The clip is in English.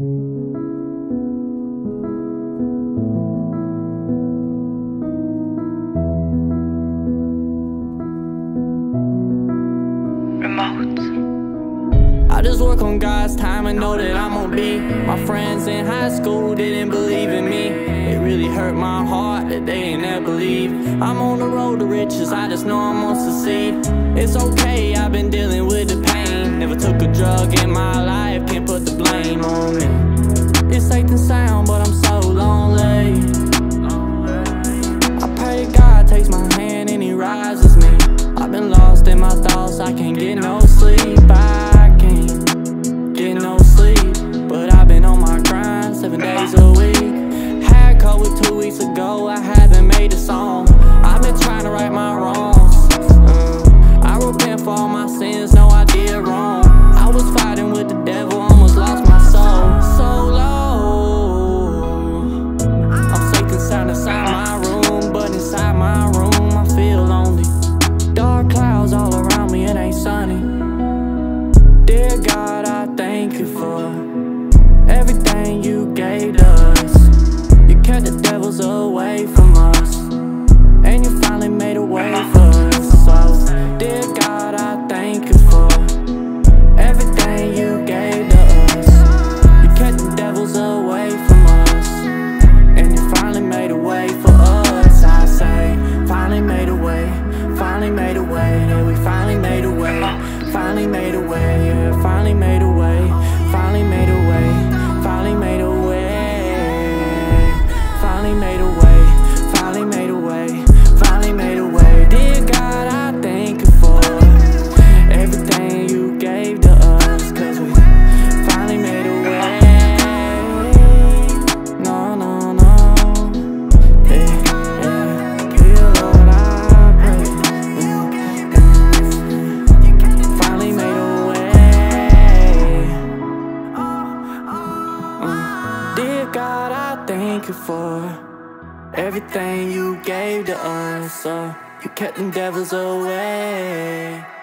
I just work on God's time and know that I'm gonna be. My friends in high school didn't believe in me. It really hurt my heart that they ain't ever believe. I'm on the road to riches, I just know I'm gonna succeed. It's okay, I've been dealing with the pain. Never took a drug in my life, can't put the blame on me. It's safe and sound, but I'm so lonely. I pray God takes my hand and He rises me. I've been lost in my thoughts, I can't get no sleep. With 2 weeks ago, I haven't made a song. I've been trying to right my wrongs. I repent for all my sins, no I did wrong. I was fighting with the devil, almost lost my soul. So low, I'm safe and sound inside my room, but inside my room I feel lonely. Dark clouds all around me, it ain't sunny. Dear God, I thank you for everything you gave us. The devil's away from us, and you finally made a way for us. So, dear God, I thank you for everything you gave to us. You kept the devils away from us, and you finally made a way for us. I say, finally made a way, yeah, we finally made a way, yeah, finally made a way, finally made a way, finally made a way. Made a way, finally made a way, finally made a way. Dear God, I thank you for everything you gave to us, cause we finally made a way. No, no, no. Yeah, dear Lord, I pray. Finally made a way. Dear God, I thank you for everything you gave to us, you kept them devils away.